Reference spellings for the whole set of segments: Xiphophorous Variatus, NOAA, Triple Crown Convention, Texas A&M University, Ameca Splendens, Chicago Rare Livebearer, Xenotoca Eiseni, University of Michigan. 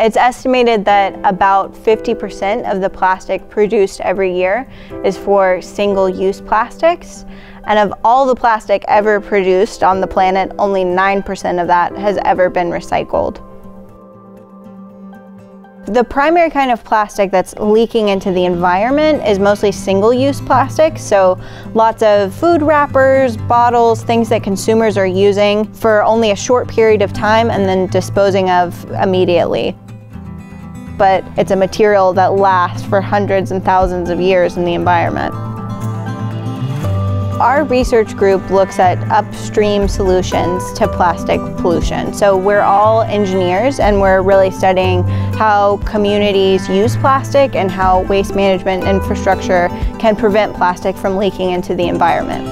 It's estimated that about 50% of the plastic produced every year is for single-use plastics. And of all the plastic ever produced on the planet, only 9% of that has ever been recycled. The primary kind of plastic that's leaking into the environment is mostly single-use plastic, so lots of food wrappers, bottles, things that consumers are using for only a short period of time and then disposing of immediately. But it's a material that lasts for hundreds and thousands of years in the environment. Our research group looks at upstream solutions to plastic pollution. So we're all engineers and we're really studying how communities use plastic and how waste management infrastructure can prevent plastic from leaking into the environment.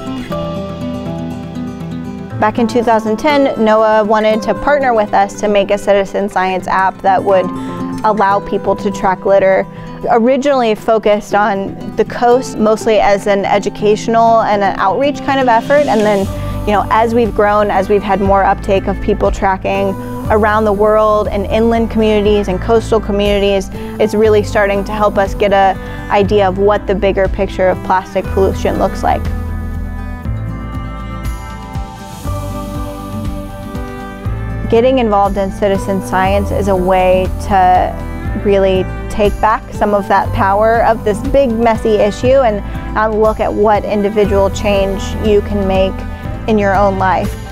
Back in 2010, NOAA wanted to partner with us to make a citizen science app that would allow people to track litter. Originally focused on the coast mostly as an educational and an outreach kind of effort, and then, you know, as we've grown, as we've had more uptake of people tracking around the world in inland communities and coastal communities, it's really starting to help us get an idea of what the bigger picture of plastic pollution looks like. Getting involved in citizen science is a way to really take back some of that power of this big, messy issue and look at what individual change you can make in your own life.